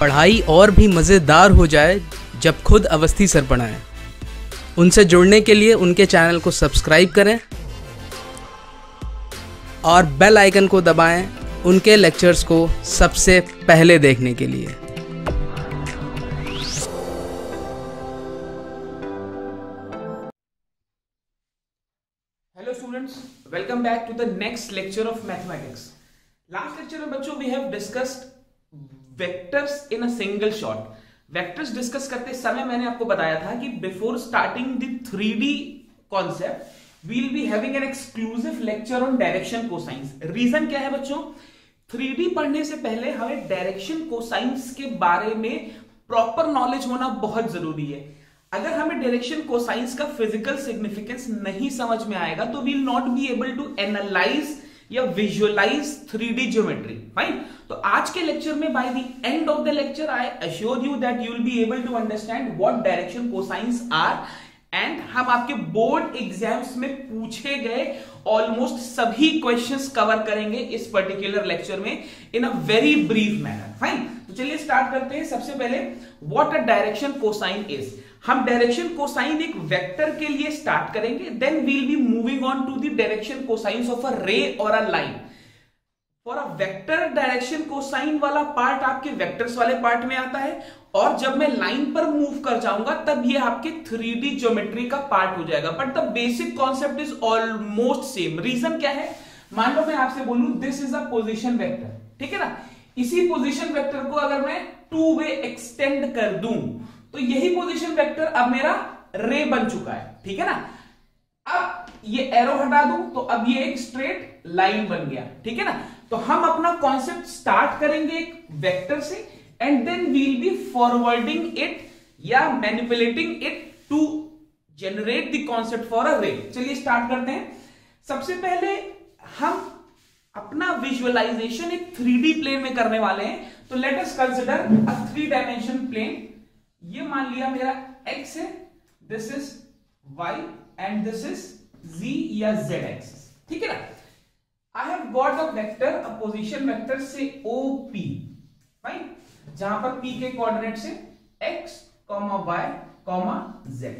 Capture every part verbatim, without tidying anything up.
पढ़ाई और भी मज़ेदार हो जाए जब खुद अवस्थी सर पढ़ाएं। उनसे जुड़ने के लिए उनके चैनल को सब्सक्राइब करें और बेल आइकन को दबाएं उनके लेक्चर्स को सबसे पहले देखने के लिए। Welcome back to the next lecture of mathematics. Last lecture में बच्चों we have discussed vectors in a single shot. Vectors discuss करते समय मैंने आपको बताया था कि before starting the three D concept, we'll be having an exclusive lecture on direction cosines. Reason क्या है बच्चों? three D पढ़ने से पहले हमें direction cosines के बारे में proper knowledge होना बहुत जरूरी है. अगर हमें डायरेक्शन कोसाइंस का फिजिकल सिग्निफिकेंस नहीं समझ में आएगा तो we will not be able to analyse या visualise three D geometry, fine. तो आज के लेक्चर में by the end of the lecture I assure you that you will be able to understand what direction cosines are and हम आपके board exams में पूछे गए ऑलमोस्ट सभी क्वेश्चंस कवर करेंगे इस पर्टिकुलर लेक्चर में in a very brief manner, fine. तो चलिए स्टार्ट करते हैं। सबसे पहले what a direction cosine is. हम डायरेक्शन कोसाइन एक वेक्टर के लिए स्टार्ट करेंगे, then we'll be moving on to the direction cosines of a ray और a line. For a vector direction cosine वाला पार्ट आपके वेक्टर्स वाले पार्ट में आता है और जब मैं लाइन पर मूव कर जाऊंगा तब ये आपके थ्री डी ज्योमेट्री का पार्ट हो जाएगा, but the basic concept is almost same. Reason क्या है? मान लो मैं आपसे बोलूं this is a position vector, ठीक है ना। इसी पोजीशन वेक्टर को अगर मैं टू वे एक्सटेंड कर दूं तो यही पोजीशन वेक्टर अब मेरा रे बन चुका है, ठीक है ना। अब ये एरो हटा दूं तो अब ये एक स्ट्रेट लाइन बन गया, ठीक है ना। तो हम अपना कॉन्सेप्ट स्टार्ट करेंगे एक वेक्टर से and then we'll be forwarding it या manipulating it to generate the concept for a ray. चलिए स्टार्ट करते हैं। सबसे पहले हम अपना विजुअलाइजेशन एक थ्री डी प्लेन में करने वाले हैं, तो let us consider a three dimension plane. ये मान लिया मेरा x है, this is y and this is z या z एक्सिस, ठीक है ना। I have got a vector, a position vector से O P, राइट, जहां पर P के कोऑर्डिनेट से x, y, z।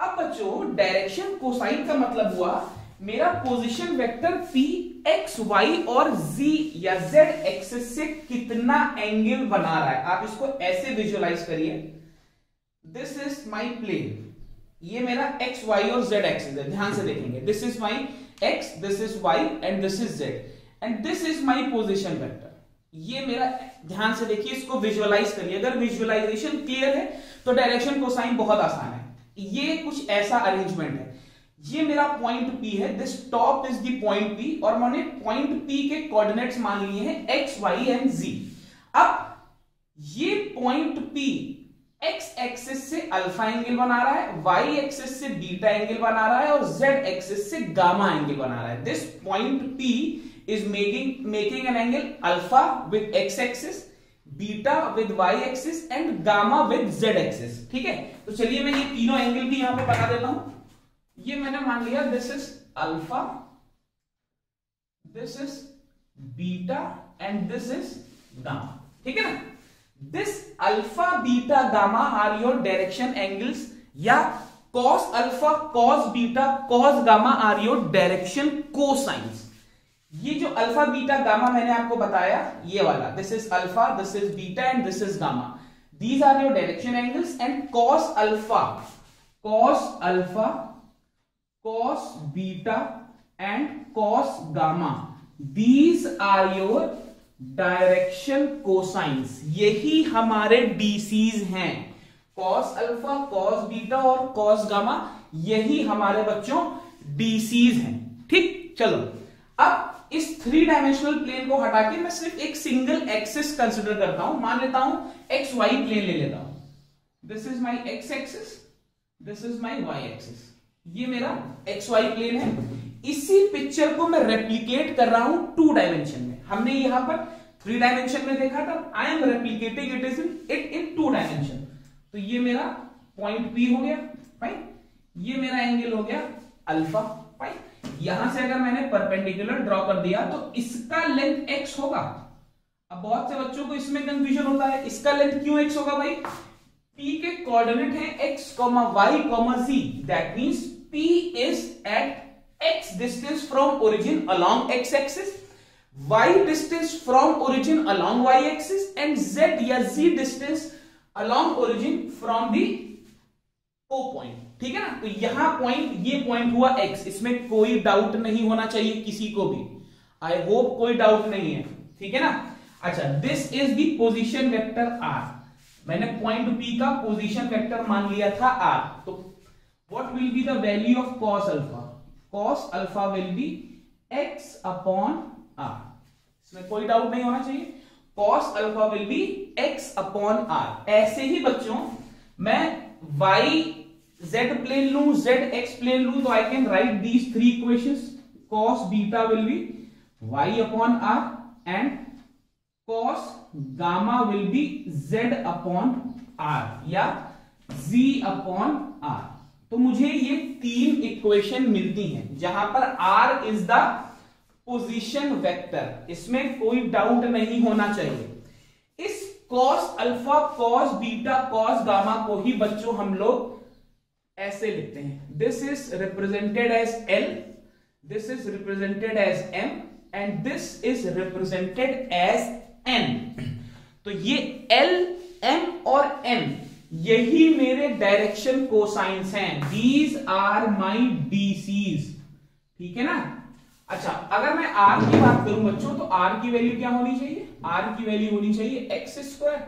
अब बच्चों डायरेक्शन कोसाइन का मतलब हुआ मेरा position vector P x, y और z या z एक्सिस से कितना एंगल बना रहा है। आप इसको ऐसे विजुअलाइज करिए, दिस इज माई प्लेन, ये मेरा x, y और z एक्सिस है, ध्यान से देखेंगे, this is my x, this is y and this is z and this is my position vector. ये मेरा, ध्यान से देखिए, इसको विजुअलाइज करिए। अगर विजुअलाइजेशन क्लियर है तो डायरेक्शन कोसाइन बहुत आसान है। ये कुछ ऐसा अरेंजमेंट है, ये मेरा पॉइंट P है, this top is the point P और मैंने पॉइंट P के कोऑर्डिनेट्स मान लिए हैं x, y एंड z। अब ये पॉइंट P x एक्सिस से अल्फा एंगल बना रहा है, y एक्सिस से बीटा एंगल बना रहा है और z एक्सिस से गामा एंगल बना रहा है। This point P is making making an angle alpha with x axis, beta with y axis and gamma with z axis, ठीक है। तो चलिए मैं ये तीनों एंगल भी यहां पे बना देता हूं। ये मैंने मान लिया this is alpha, this is beta and this is gamma, ठीक है ना। This alpha beta gamma are your direction angles या cos alpha cos beta cos gamma are your direction cosines. ये जो अल्फा बीटा गामा मैंने आपको बताया, ये वाला this is alpha, this is beta and this is gamma, these are your direction angles and cos alpha cos alpha cos beta and cos gamma, these are your direction cosines। यही हमारे DCs हैं, cos alpha cos beta और cos gamma, यही हमारे बच्चों DCs हैं, ठीक। चलो अब इस थ्री डायमेंशनल प्लेन को हटा के मैं सिर्फ एक सिंगल एक्सिस कंसिडर करता हूं। मान लेता हूं एक्स वाई प्लेन ले लेता हूं, this is my x axis, this is my y axis, ये मेरा एक्स वाई प्लेन है। इसी पिक्चर को मैं रेप्लिकेट कर रहा हूं टू डायमेंशन में। हमने यहां पर थ्री डायमेंशन में देखा था, I am replicating it is it in two dimension. तो ये मेरा पॉइंट पी हो गया, राइट, ये मेरा एंगल हो गया अल्फा, राइट। यहां से अगर मैंने परपेंडिकुलर ड्रॉ कर दिया तो इसका लेंथ एक्स होगा अब बहुत से बच्चों को इसमें कंफ्यूजन होता है, इसका लेंथ क्यों एक्स होगा भाई? पी के कोऑर्डिनेट है x comma Y comma ji, that means P is at x distance from origin along x axis, Y distance from origin along Y axis and Z या जी distance along origin from the O point. ठीक है ना, तो यहां point, ये point हुआ x, इसमें कोई डाउट नहीं होना चाहिए किसी को भी, आई होप कोई डाउट नहीं है। ठीक है ना, अच्छा this is the position vector are, मैंने पॉइंट पी का पोजीशन वेक्टर मान लिया था आर, तो what will be the value of cos alpha? Cos alpha will be x upon are, इसमें कोई डाउट नहीं होना चाहिए, cos alpha will be x upon are. ऐसे ही बच्चों मैं वाई Z plane लू, Z X plane लू, तो I can write these three equations. Cos beta will be y upon r and cos gamma will be z upon r या z upon r। तो मुझे ये तीन इक्वेशन मिलती हैं जहां पर r is the position vector, इसमें कोई डाउट नहीं होना चाहिए। इस cos alpha cos beta cos gamma को ही बच्चों हम लोग ऐसे लिखते हैं, this is represented as l, this is represented as m and this is represented as n. तो ये एल, एम और एन यही मेरे डायरेक्शन कोसाइंस हैं, दीज आर माई डीसीज। ठीक है ना, अच्छा अगर मैं आर की बात करूं बच्चों तो आर की वैल्यू क्या होनी चाहिए? आर की वैल्यू होनी चाहिए x square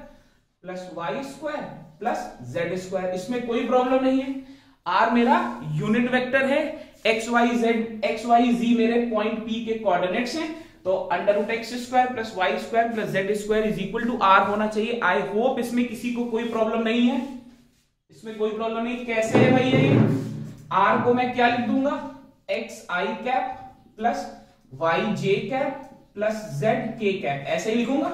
plus Y square plus Z square, इसमें कोई प्रॉब्लम नहीं है। R मेरा यूनिट वेक्टर है, x Y Z x Y जी मेरे पॉइंट P के कोऑर्डिनेट्स हैं, तो under root x square plus Y square plus Z square is equal to R होना चाहिए। आई होप इसमें किसी को कोई प्रॉब्लम नहीं है, इसमें कोई प्रॉब्लम नहीं। कैसे है भाई ये? R को मैं क्या लिख दूंगा? एक्स आई कैप प्लस वाई जे कैप प्लस जेड के कैप, ऐसे ही लिखूंगा।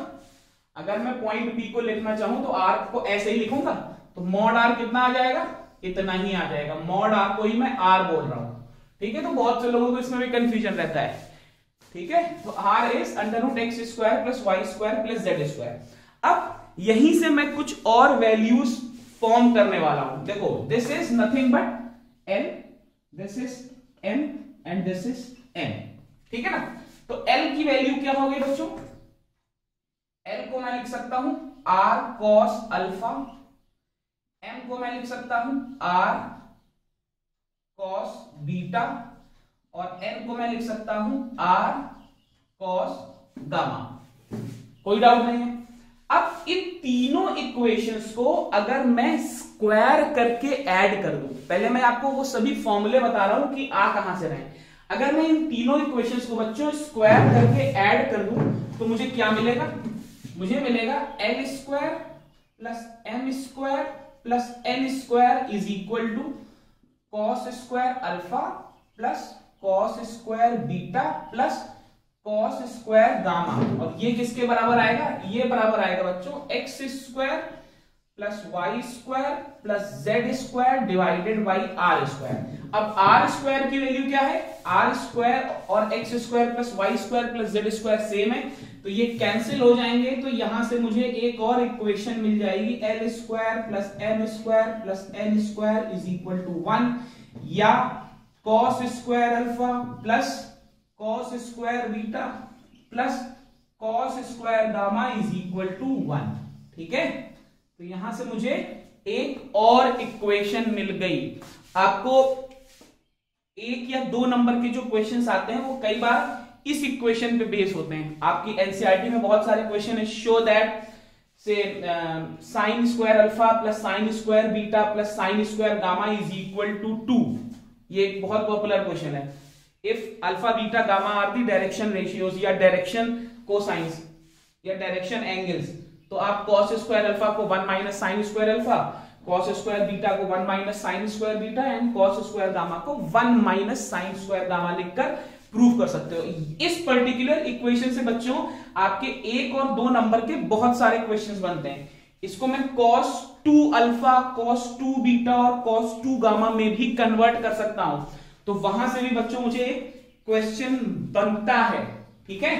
अगर मैं पॉइंट P को लिखना चाहूं तो R को ऐसे ही लिखूंगा, तो मॉड R कितना आ जाएगा? इतना ही आ जाएगा, मॉड R को ही मैं R बोल रहा हूं। ठीक है, तो बहुत से लोगों को इसमें भी कंफ्यूजन रहता है। ठीक है, तो R is under root x square plus Y square plus Z square. अब यहीं से मैं कुछ और वैल्यूज फॉर्म करने वाला हूं। देखो, this is nothing but L, this is M and this is N. ठीक है ना, तो एल की वैल्यू क्या होगी बच्चों? एल को मैं लिख सकता हूं आर कॉस अल्फा, एम को मैं लिख सकता हूं आर कॉस बीटा और एन को मैं लिख सकता हूं आर कॉस गामा। कोई डाउट नहीं है। अब इन तीनों इक्वेशंस को अगर मैं स्क्वायर करके ऐड कर दूं, पहले मैं आपको वो सभी फॉर्मूले बता रहा हूं कि आ कहां से रहे, अगर मैं इन तीनों इक्वेशंस को बच्चों स्क्वायर करके ऐड कर दूं तो मुझे क्या मिलेगा? मुझे मिलेगा L square plus M square plus N square is equal to cos square alpha plus cos square beta plus cos square gamma. और ये किसके बराबर आएगा? ये बराबर आएगा बच्चों x square plus Y square plus Z square divided by are square. अब आर स्क्वायर की वैल्यू क्या है? आर स्क्वायर और x square plus Y square plus Z square same है, तो ये कैंसिल हो जाएंगे, तो यहां से मुझे एक और इक्वेशन मिल जाएगी L square plus M square plus N square is equal to one या cos square alpha plus cos square beta plus cos square gamma is equal to one. ठीक है, तो यहां से मुझे एक और इक्वेशन मिल गई। आपको एक या दो नंबर के जो क्वेश्चंस आते हैं वो कई बार इस इक्वेशन पे बेस होते हैं। आपकी एनसीईआरटी में बहुत सारे क्वेश्चन है, शो दैट से sign square alpha plus sign square beta plus sign square gamma is equal to two, ये एक बहुत पॉपुलर क्वेश्चन है। If alpha beta gamma are the direction ratios या डायरेक्शन कोसाइंस या डायरेक्शन एंगल्स, तो आप cos square alpha को one minus sign square alpha, cos square beta को one minus sign square beta and cos square gamma को one minus sign square gamma लिखकर prove कर सकते हो। इस पर्टिकुलर इक्वेशन से बच्चों आपके एक और दो नंबर के बहुत सारे क्वेश्चंस बनते हैं। इसको मैं cos two alpha cos two beta और cos टू गामा में भी कन्वर्ट कर सकता हूं, तो वहां से भी बच्चों मुझे एक क्वेश्चन बनता है। ठीक है,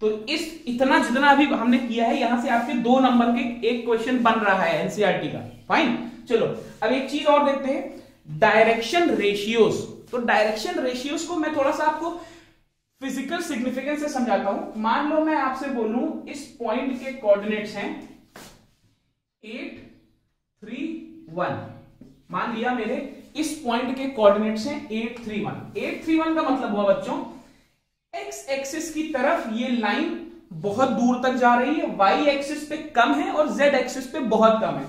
तो इस इतना जितना अभी हमने किया है यहां से आपके दो नंबर के एक क्वेश्चन बन रहा है एनसीईआरटी का। फाइन, चलो अब एक चीज और देखते हैं, डायरेक्शन रेशियोस। तो डायरेक्शन रेशियोस को मैं थोड़ा सा आपको फिजिकल सिग्निफिकेंस से समझाता हूं। मान लो मैं आपसे बोलूं इस पॉइंट के कोऑर्डिनेट्स हैं एट थ्री वन, मान लिया मेरे इस पॉइंट के कोऑर्डिनेट्स हैं eight three one. Eight three one का मतलब हुआ बच्चों एक्स एक्सिस की तरफ ये लाइन बहुत दूर तक जा रही है, वाई एक्सिस पे कम है और जेड एक्सिस पे बहुत कम है।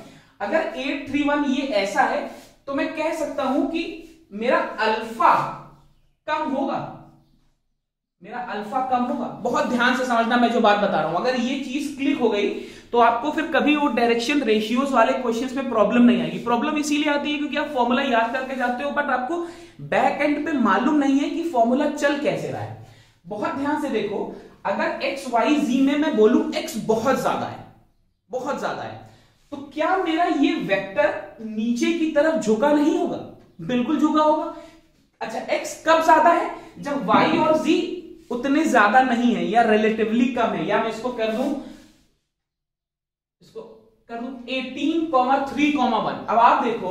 अगर एट थ्री वन ये ऐसा है तो मैं कह सकता हूं कि मेरा अल्फा कम होगा, मेरा अल्फा कम होगा। बहुत ध्यान से समझना मैं जो बात बता रहा हूं, अगर ये चीज क्लिक हो गई तो आपको फिर कभी वो डायरेक्शन रेशियोज वाले क्वेश्चंस में प्रॉब्लम नहीं आएगी। प्रॉब्लम इसीलिए आती है क्योंकि आप फॉर्मूला याद करके जाते हो बट आपको बैक एंड पे मालूम नहीं है कि फॉर्मूला चल कैसे रहा है। बहुत ध्यान से देखो, अगर एक्स वाई जी में मैं बोलूं एक्स बहुत ज्यादा है, बहुत ज्यादा है, तो क्या मेरा ये वेक्टर नीचे की तरफ झुका नहीं होगा? बिल्कुल झुका होगा। अच्छा, एक्स कब ज्यादा है? जब वाई और जी उतने ज्यादा नहीं है या रिलेटिवली कम है, या मैं इसको कर दूं इसको कर दूं eighteen comma three comma one. अब आप देखो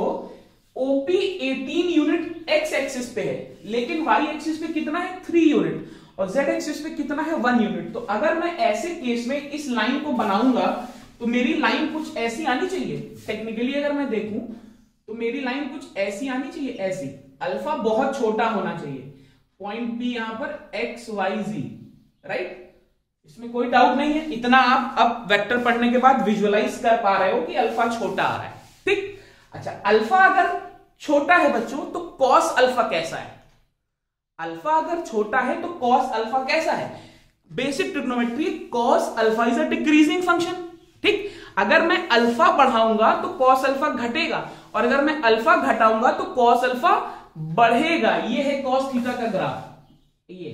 OP eighteen unit x axis पे है लेकिन वाई एक्सिस पे कितना है थ्री यूनिट और जेड एक्सिस पे कितना है वन यूनिट। तो अगर मैं ऐसे केस में इस लाइन को बनाऊंगा तो मेरी लाइन कुछ ऐसी आनी चाहिए। टेक्निकली अगर मैं देखूं तो मेरी लाइन कुछ ऐसी आनी चाहिए, ऐसी। अल्फा बहुत छोटा होना चाहिए, पॉइंट पी यहां पर एक्स वाई जी, राइट, इसमें कोई डाउट नहीं है। इतना आप अब वेक्टर पढ़ने के बाद विजुअलाइज कर पा रहे हो कि अल्फा छोटा आ रहा है, ठीक। अच्छा, अल्फा अगर छोटा है बच्चों तो कॉस अल्फा कैसा है? अल्फा अगर छोटा है तो कॉस अल्फा कैसा है? Basic trigonometry, cos alpha is a decreasing function, ठीक। अगर मैं अल्फा बढ़ाऊंगा तो कॉस अल्फा घटेगा और अगर मैं अल्फा घटाऊंगा तो कॉस अल्फा बढ़ेगा। ये है कॉस थीटा का ग्राफ, ये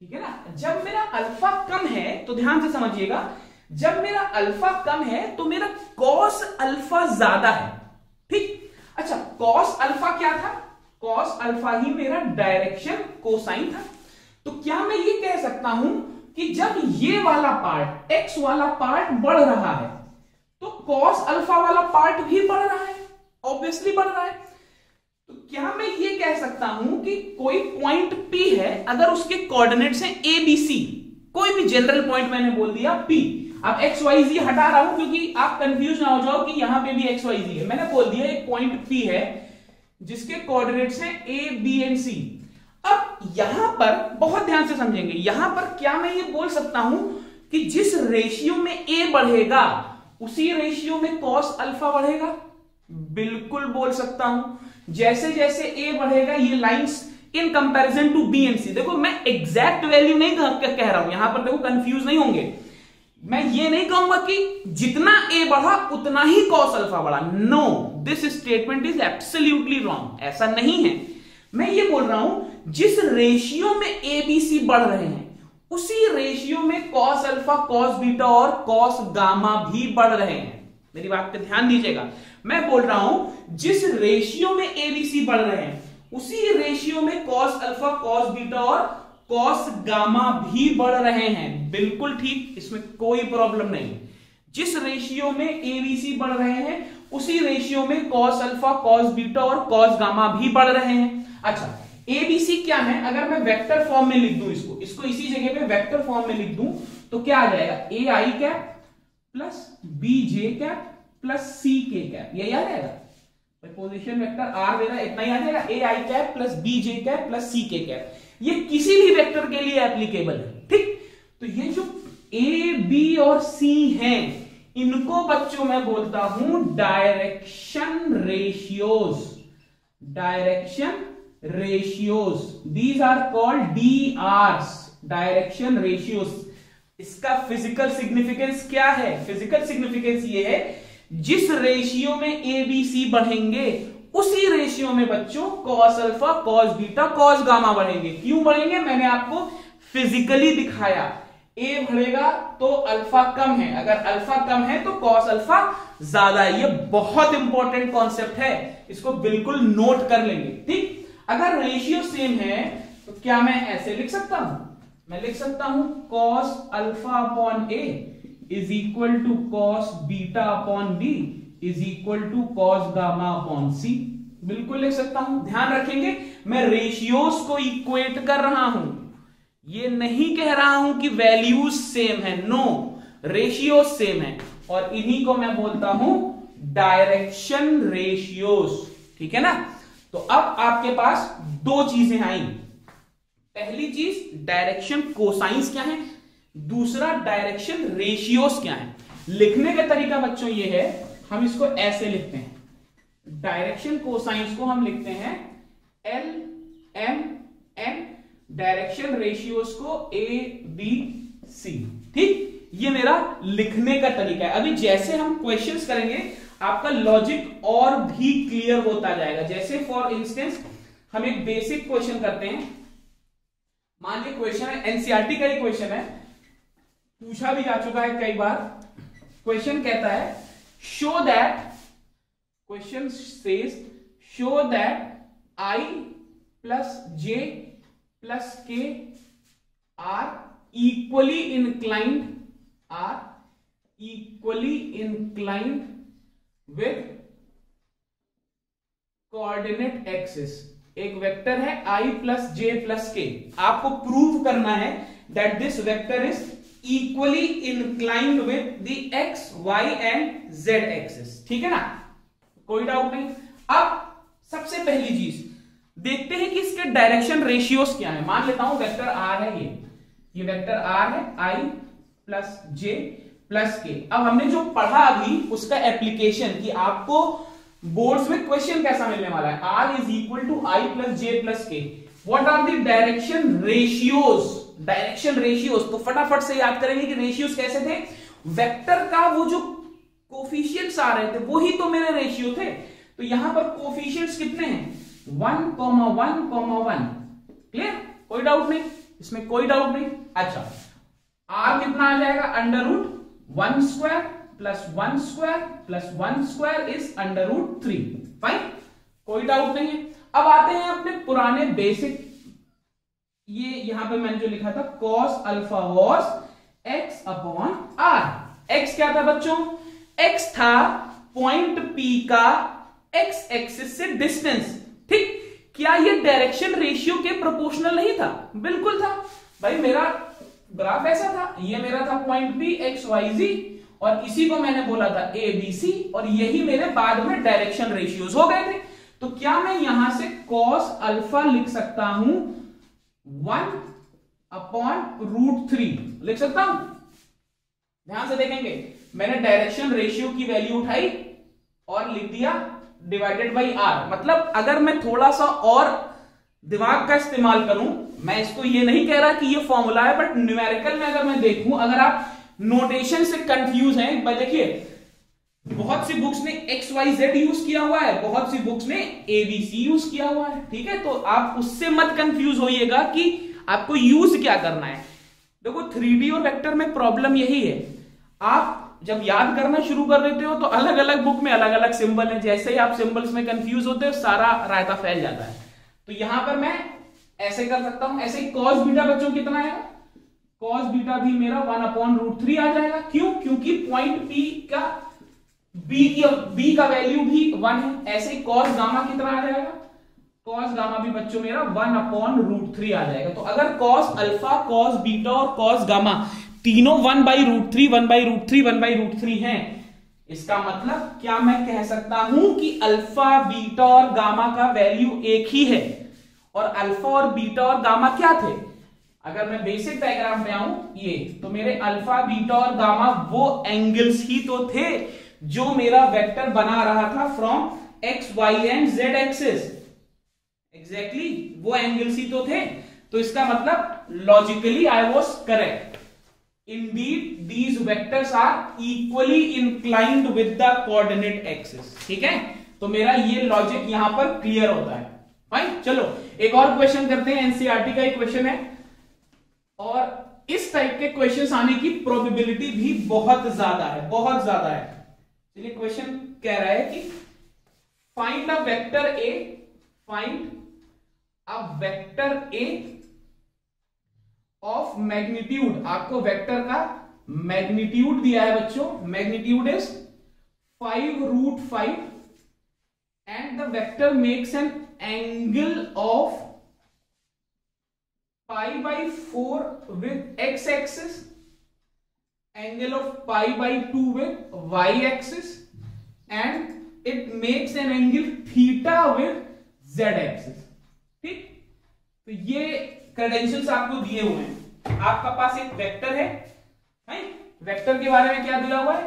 ठीक है ना। जब मेरा अल्फा कम है तो ध्यान से समझिएगा, जब मेरा अल्फा कम है तो मेरा कॉस अल्फा ज्यादा है, ठीक। अच्छा, कॉस अल्फा क्या था? कॉस अल्फा ही मेरा डायरेक्शन कोसाइन था। तो क्या मैं ये कह सकता हूं कि जब ये वाला पार्ट, एक्स वाला पार्ट बढ़ रहा है तो कॉस अल्फा वाला पार्ट भी बढ़ रहा है, ऑब्वियसली बढ़ रहा है। तो क्या मैं ये कह सकता हूं कि कोई पॉइंट P है, अगर उसके कोऑर्डिनेट्स हैं A, B, C, कोई भी जनरल पॉइंट मैंने बोल दिया P। अब X, Y, Z हटा रहा हूं क्योंकि आप कंफ्यूज ना हो जाओ कि यहां पे भी X, Y, Z है। मैंने बोल दिया एक पॉइंट P है जिसके कोऑर्डिनेट्स हैं A, B एंड C। अब यहां पर बहुत ध्यान से समझेंगे, यहां पर क्या मैं ये बोल सकता हूं कि जिस रेशियो में A बढ़ेगा उसी रेशियो में कॉस अल्फा बढ़ेगा? बिल्कुल बोल सकता हूं। जैसे जैसे ए बढ़ेगा ये lines in comparison to B and सी, देखो मैं एग्जैक्ट वैल्यू नहीं कह रहा हूं, यहां पर देखो कंफ्यूज नहीं होंगे। मैं ये नहीं कहूंगा कि जितना ए बढ़ा उतना ही कॉस अल्फा बढ़ा, no, this statement is absolutely wrong, ऐसा नहीं है। मैं ये बोल रहा हूं जिस रेशियो में ए बी सी बढ़ रहे हैं उसी रेशियो में कॉस अल्फा, कॉस बीटा और कॉस गामा भी बढ़ रहे हैं। मेरी बात पे ध्यान दीजिएगा, मैं बोल रहा हूं जिस रेशियो में एबीसी बढ़ रहे हैं उसी रेशियो में कॉस अल्फा, कॉस बीटा और कॉस गामा भी बढ़ रहे हैं, बिल्कुल ठीक, इसमें कोई प्रॉब्लम नहीं। जिस रेशियो में एबीसी बढ़ रहे हैं उसी रेशियो में कॉस अल्फा, कॉस बीटा और कॉस गामा भी बढ़ रहे हैं। अच्छा, एबीसी क्या है? अगर मैं वेक्टर फॉर्म में लिख दूं इसको इसको इसी जगह पे वेक्टर फॉर्म में लिख दूं तो क्या आ जाएगा? ए आई cap plus B J cap plus सी के कैप, यही आ जाएगा। तो पोजीशन वेक्टर आर दे रहा है, इतना ही आ जाएगा, ए आई cap plus B J cap plus सी के कैप। ये किसी भी वेक्टर के लिए एप्लीकेबल है, ठीक। तो ये जो ए, बी और सी हैं इनको बच्चों मैं बोलता हूं direction ratios, direction ratios, these are called D Rs, direction ratios. इसका फिजिकल सिग्निफिकेंस क्या है? फिजिकल सिग्निफिकेंस ये है जिस रेशियो में ए बी सी बढ़ेंगे उसी रेशियो में बच्चों cos alpha, cos beta, cos gamma बढ़ेंगे। क्यों बढ़ेंगे? मैंने आपको फिजिकली दिखाया, ए बढ़ेगा तो अल्फा कम है, अगर अल्फा कम है तो कॉस अल्फा ज्यादा है। ये बहुत इंपॉर्टेंट कॉन्सेप्ट है, इसको बिल्कुल नोट कर लेंगे, ठीक। अगर रेशियो सेम है तो क्या मैं ऐसे लिख सकता हूं मैं लिख सकता हूं cos alpha upon A is equal to cos beta upon B is equal to cos gamma upon सी, बिल्कुल लिख सकता हूं। ध्यान रखेंगे मैं रेशियोज को इक्वेट कर रहा हूं, ये नहीं कह रहा हूं कि वैल्यूज सेम है, नो, रेशियोज सेम है और इन्हीं को मैं बोलता हूं डायरेक्शन रेशियोज, ठीक है ना। तो अब आपके पास दो चीजें आई, पहली चीज डायरेक्शन कोसाइंस क्या है, दूसरा डायरेक्शन रेशियोस क्या है। लिखने का तरीका बच्चों ये है, हम इसको ऐसे लिखते हैं, डायरेक्शन कोसाइंस को हम लिखते हैं L M N, direction ratios को ए बी सी, ठीक। ये मेरा लिखने का तरीका है। अभी जैसे हम क्वेश्चंस करेंगे आपका लॉजिक और भी क्लियर होता जाएगा। जैसे फॉर इंस्टेंस हम एक बेसिक क्वेश्चन करते हैं, मान लीजिए क्वेश्चन है एनसीईआरटी का ही क्वेश्चन है, पूछा भी जा चुका है कई बार। क्वेश्चन कहता है show that, question says show that I plus J plus के are equally inclined are equally inclined with coordinate axis. एक वेक्टर है i प्लस जे प्लस के, आपको प्रूव करना है that this vector is equally inclined with the x Y and Z axis, ठीक है ना, कोई डाउट नहीं। अब सबसे पहली चीज देखते हैं कि इसके डायरेक्शन रेशियोस क्या है। मान लेता हूं वेक्टर r है, ये ये वेक्टर r है i प्लस जे प्लस के। अब हमने जो पढ़ा अभी उसका एप्लीकेशन कि आपको बोर्ड्स में क्वेश्चन कैसा मिलने वाला है, are is equal to I plus J plus के, what are the direction ratios, direction ratios. तो फटाफट से याद करेंगे कि रेशियोज कैसे थे, वेक्टर का वो जो कोफिशिएंट्स आ रहे थे वही तो मेरे रेशियो थे। तो यहां पर कोफिशिएंट्स कितने हैं, one comma one comma one, clear, कोई डाउट नहीं, इसमें कोई डाउट नहीं। अच्छा आर कितना आ जाएगा, under root one square plus one square plus one square is under root three, fine, कोई डाउट नहीं है। अब आते हैं अपने पुराने बेसिक, ये यहां पे मैंने जो लिखा था cos alpha was x upon r। x क्या था बच्चों, x था पॉइंट P का x एक्सिस से डिस्टेंस, ठीक। क्या ये डायरेक्शन रेशियो के प्रोपोर्शनल नहीं था, बिल्कुल था भाई, मेरा ग्राफ ऐसा था, ये मेरा था point P x y z और इसी को मैंने बोला था ए बी सी और यही मेरे बाद में डायरेक्शन रेशियोज हो गए थे। तो क्या मैं यहां से cos अल्फा लिख सकता हूं वन अपॉन रूट थ्री लिख सकता हूं। ध्यान से देखेंगे, मैंने डायरेक्शन रेशियो की वैल्यू उठाई और लिख दिया डिवाइडेड बाई आर। मतलब अगर मैं थोड़ा सा और दिमाग का इस्तेमाल करूं, मैं इसको ये नहीं कह रहा कि ये फॉर्मूला है, बट न्यूमेरिकल में अगर मैं देखूं, अगर आप नोटेशन से कंफ्यूज हैं, एक बार देखिए बहुत सी बुक्स ने एक्स वाई जेड यूज किया हुआ है, बहुत सी बुक्स ने एबीसी यूज किया हुआ है, ठीक है। तो आप उससे मत कंफ्यूज होइएगा कि आपको यूज क्या करना है। देखो थ्री डी और वेक्टर में प्रॉब्लम यही है, आप जब याद करना शुरू कर देते हो तो अलग अलग बुक में अलग अलग सिंबल है, जैसे ही आप सिंबल्स में कंफ्यूज होते हो सारा रायता फैल जाता है। तो यहां पर मैं ऐसे कर सकता हूं, ऐसे ही कॉस बीटा बच्चों कितना है, कॉस बीटा भी मेरा वन अपॉन रूट थ्री आ जाएगा, क्यों, क्योंकि पॉइंट पी का बी की बी का वैल्यू भी वन है। ऐसे कॉस गामा कितना आ जाएगा, कॉस गामा भी बच्चों मेरा वन अपॉन रूट थ्री आ जाएगा। तो अगर कॉस अल्फा कॉस बीटा और कॉस गामा तीनों one by root three one by root three one by root three है, इसका मतलब क्या मैं कह सकता हूं कि अल्फा बीटा और गामा का वैल्यू एक ही है। और अल्फा और बीटा और गामा क्या थे, अगर मैं बेसिक डायग्राम में आऊं ये, तो मेरे अल्फा बीटा और गामा वो एंगल्स ही तो थे जो मेरा वेक्टर बना रहा था from x Y and Z axis, exactly वो एंगल्स ही तो थे। तो इसका मतलब logically I was correct, indeed these vectors are equally inclined with the coordinate axis, ठीक है। तो मेरा ये लॉजिक यहां पर क्लियर होता है, फाइन। चलो एक और क्वेश्चन करते हैं, एनसीईआरटी का एक क्वेश्चन है और इस टाइप के क्वेश्चंस आने की प्रोबेबिलिटी भी बहुत ज्यादा है, बहुत ज्यादा है। चलिए क्वेश्चन कह रहा है कि find a vector A, find a vector A of magnitude, आपको वेक्टर का मैग्नीट्यूड दिया है बच्चों, magnitude is five root five and the vector makes an angle of pi by four with x axis, angle of pi by two with y axis and it makes an angle theta with z axis. ठीक, तो ये credentials आपको दिए हुए हैं। आपका पास एक vector है, है? वेक्टर के बारे में क्या दिया हुआ है,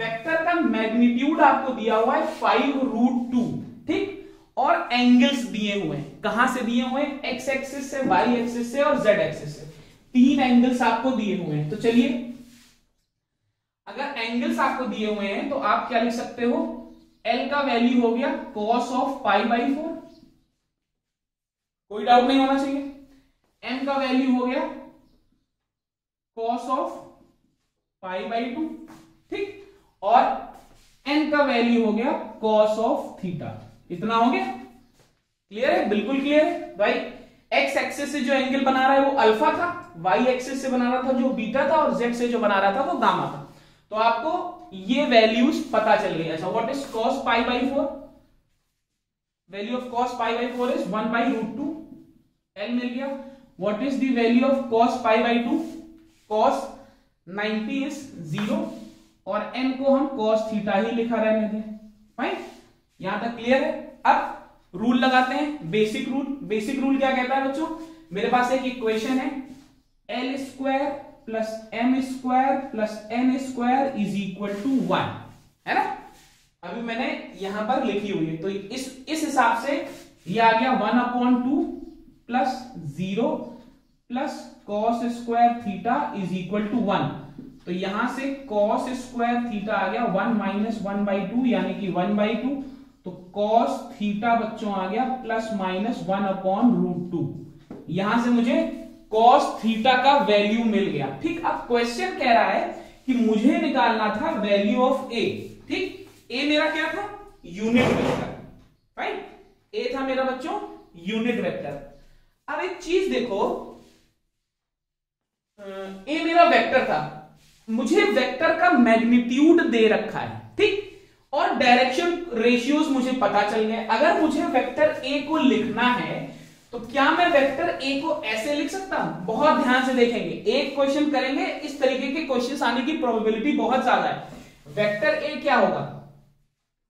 वेक्टर का मैग्नीट्यूड आपको दिया हुआ है फाइव रूट टू, ठीक, और एंगल्स दिए हुए हैं, कहां से दिए हुए हैं, एक्स एक्सिस से, वाई एक्सिस से और जेड एक्सिस से, तीन एंगल्स आपको दिए हुए हैं। तो चलिए, अगर एंगल्स आपको दिए हुए हैं तो आप क्या लिख सकते हो, एल का वैल्यू हो गया cos of pi by four, कोई डाउट नहीं होना चाहिए। एम का वैल्यू हो गया cos of pi by two, ठीक, और एन का वैल्यू हो गया कॉस ऑफ थीटा। इतना हो गया, क्लियर है, बिल्कुल क्लियर है भाई। एक्स एक्सिस से जो एंगल बना रहा है वो अल्फा था, वाई एक्सिस से बना रहा था जो बीटा था, और जेड से जो बना रहा था वो गामा था। तो आपको ये वैल्यूज पता चल गई। अच्छा, what is cos pi by four, value of cos pi by four is one by root two, l मिल गया। What is the value of cos pi by two, cos ninety is zero, और n को हम cos theta ही लिखा रहने दें, fine. यहां तक क्लियर है। अब रूल लगाते हैं, बेसिक रूल। बेसिक रूल क्या कहता है बच्चों, मेरे पास एक इक्वेशन है, L square plus M square plus N square is equal to one, है ना, अभी मैंने यहां पर लिखी हुई है। तो इस इस हिसाब से ये आ गया one upon two plus zero plus cos square theta is equal to one. तो यहां से कॉस स्क्वायर थीटा आ गया one minus one by two यानी कि वन बाई टू, तो cos थीटा बच्चों आ गया plus minus one upon root two. यहां से मुझे cos थीटा का वैल्यू मिल गया, ठीक। अब क्वेश्चन कह रहा है कि मुझे निकालना था वैल्यू ऑफ a, ठीक, a मेरा क्या था, यूनिट वेक्टर, राइट, a था मेरा बच्चों यूनिट वेक्टर। अब एक चीज देखो, a मेरा वेक्टर था, मुझे वेक्टर का मैग्नीट्यूड दे रखा है, ठीक, और डायरेक्शन रेशियोज मुझे पता चल गए। अगर मुझे वेक्टर ए को लिखना है तो क्या मैं वेक्टर ए को ऐसे लिख सकता हूं, बहुत ध्यान से देखेंगे, एक क्वेश्चन करेंगे, इस तरीके के क्वेश्चन आने की प्रोबेबिलिटी बहुत ज्यादा है। वेक्टर ए क्या होगा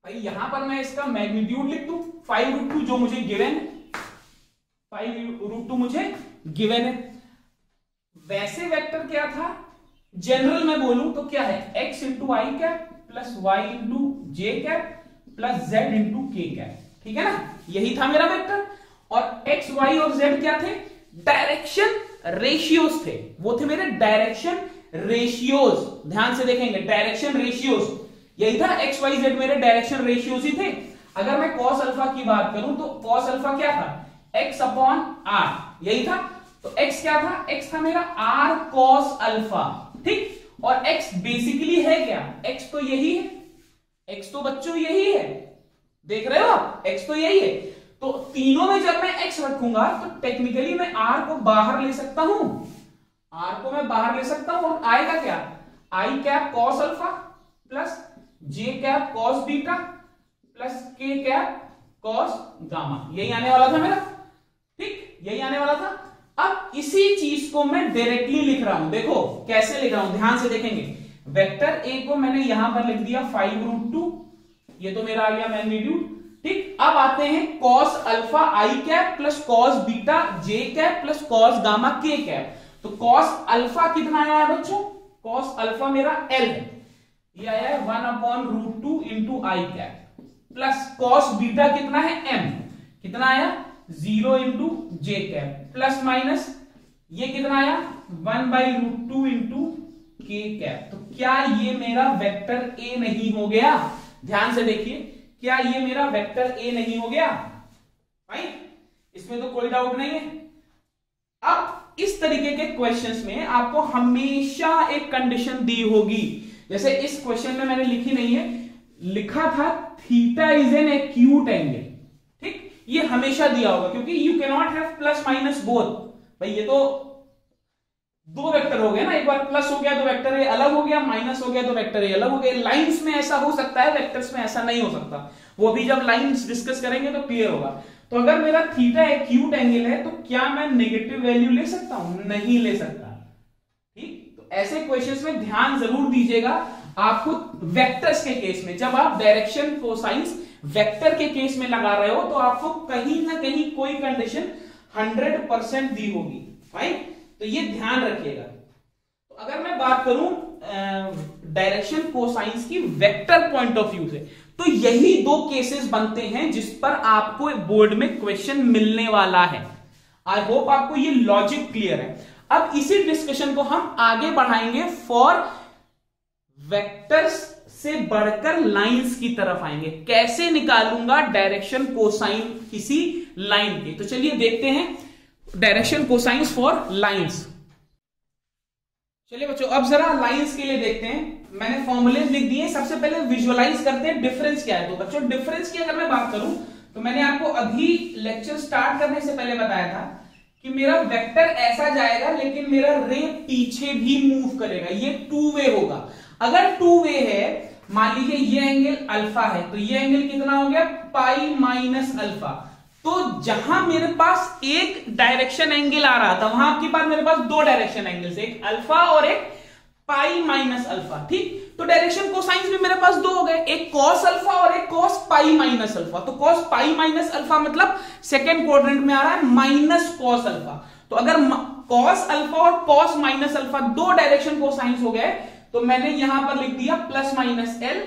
भाई, यहां पर मैं इसका मैग्नीट्यूड लिख दूं फाइव रूट टू जो मुझे गिवन है, फाइव रूट टू मुझे गिवन है। वैसे वेक्टर क्या था, जनरल में बोलूं तो क्या है, एक्स इंटू आई कैप प्लस वाई इंटू जे cap plus z into k cap, ठीक है ना, यही था मेरा वेक्टर। और एक्स वाई और जेड क्या थे, डायरेक्शन रेशियोज थे, वो थे मेरे डायरेक्शन रेशियोज, ध्यान से देखेंगे, डायरेक्शन रेशियोज, यही था एक्स वाई जेड, मेरे डायरेक्शन रेशियोज ही थे। अगर मैं कॉस अल्फा की बात करूं तो कॉस अल्फा क्या था, एक्स अपॉन आर, यही था। तो एक्स क्या था, एक्स था मेरा आर कॉस अल्फा, ठीक, और x बेसिकली है क्या, x तो यही है, x तो बच्चों यही है, देख रहे हो आप, x तो यही है। तो तीनों में जब मैं x रखूंगा तो टेक्निकली मैं r को बाहर ले सकता हूं, r को मैं बाहर ले सकता हूं, और आएगा क्या, i cap cos alpha plus j cap cos beta plus k cap cos gamma, यही आने वाला था मेरा, ठीक, यही आने वाला था। अब इसी चीज को मैं डायरेक्टली लिख रहा हूं, देखो कैसे लिख रहा हूं, ध्यान से देखेंगे। वेक्टर ए को मैंने यहां पर लिख दिया फाइव रूट टू, ये तो मेरा आ गया मैग्नीट्यूड, ठीक। अब आते हैं कॉस अल्फा आई कैप प्लस कॉस बीटा जे कैप प्लस कॉस गामा के कैप। तो कॉस अल्फा कितना आया है बच्चों, कॉस अल्फा मेरा एल है, ये आया है one upon root two into आई कैप, प्लस कॉस बीटा कितना है, एम कितना आया, जीरो इंटू जे कैप, प्लस माइनस ये कितना आया, one by root two into k cap. तो क्या ये मेरा वेक्टर ए नहीं हो गया, ध्यान से देखिए, क्या ये मेरा वेक्टर ए नहीं हो गया भाई, इसमें तो कोई डाउट नहीं है। अब इस तरीके के क्वेश्चंस में आपको हमेशा एक कंडीशन दी होगी, जैसे इस क्वेश्चन में मैंने लिखी नहीं है, लिखा था theta is an acute angle, ये हमेशा दिया होगा, क्योंकि you can not have plus minus both भाई, ये तो दो वेक्टर हो गए ना, एक बार प्लस हो गया तो वेक्टर ए अलग हो गया, माइनस हो गया तो वेक्टर ए अलग हो गया। लाइंस में ऐसा हो सकता है, वेक्टर्स में ऐसा नहीं हो सकता। वो भी जब लाइंस डिस्कस करेंगे तो क्लियर होगा। तो अगर मेरा थीटा एक्यूट एंगल है तो क्या मैं नेगेटिव वैल्यू ले सकता हूं? नहीं ले सकता। ठीक, तो ऐसे क्वेश्चंस में ध्यान जरूर दीजिएगा आपको। वेक्टर्स के केस में जब आप डायरेक्शन कोसाइंस वेक्टर के केस में लगा रहे हो तो आपको कहीं ना कहीं कोई कंडीशन हंड्रेड परसेंट दी होगी। राइट, तो ये ध्यान रखिएगा। तो अगर मैं बात करूं डायरेक्शन कोसाइंस की वेक्टर पॉइंट ऑफ व्यू से, तो यही दो केसेस बनते हैं जिस पर आपको बोर्ड में क्वेश्चन मिलने वाला है। आई होप आपको ये लॉजिक क्लियर है। अब इसी डिस्कशन को हम आगे बढ़ाएंगे, फॉर वेक्टर्स से बढ़कर लाइंस की तरफ आएंगे। कैसे निकालूंगा डायरेक्शन कोसाइन किसी लाइन की, तो चलिए देखते हैं डायरेक्शन कोसाइंस फॉर लाइंस। चलिए बच्चों, अब जरा लाइंस के लिए देखते हैं। मैंने फॉर्मुलेज लिख दिए, सबसे पहले विजुअलाइज करते हैं डिफरेंस क्या है। तो बच्चों डिफरेंस की अगर मैं बात करूं तो मैंने आपको अभी लेक्चर स्टार्ट करने से पहले बताया था कि मेरा वेक्टर ऐसा जाएगा लेकिन मेरा रे पीछे भी मूव करेगा। ये टू वे होगा। अगर टू वे है, मान लीजिए ये एंगल अल्फा है, तो ये एंगल कितना हो गया? Pi minus alpha. तो जहां मेरे पास एक डायरेक्शन एंगल आ रहा था, वहां आपके पास मेरे पास दो डायरेक्शन एंगल्स, एक अल्फा और एक पाई माइनस अल्फा। ठीक, तो डायरेक्शन कोसाइंस भी मेरे पास दो हो गए, एक कॉस अल्फा और एक कॉस पाई माइनस अल्फा। तो कॉस पाई माइनस अल्फा मतलब सेकंड क्वाड्रेंट में आ रहा है माइनस कॉस अल्फा। तो अगर कॉस अल्फा और कॉस माइनस अल्फा दो डायरेक्शन कोसाइंस हो गए, तो मैंने यहां पर लिख दिया plus minus L,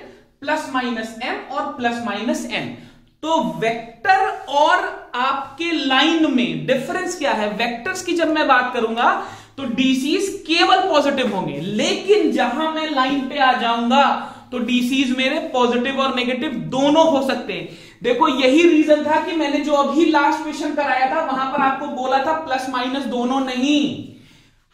plus minus M और प्लस माइनस एन। तो वेक्टर और आपके लाइन में डिफरेंस क्या है? वेक्टर्स की जब मैं बात करूंगा तो डीसीज केवल पॉजिटिव होंगे, लेकिन जहां मैं लाइन पे आ जाऊंगा तो डीसीज मेरे पॉजिटिव और नेगेटिव दोनों हो सकते हैं। देखो यही रीजन था कि मैंने जो अभी लास्ट क्वेश्चन कराया था वहां पर आपको बोला था प्लस माइनस दोनों नहीं,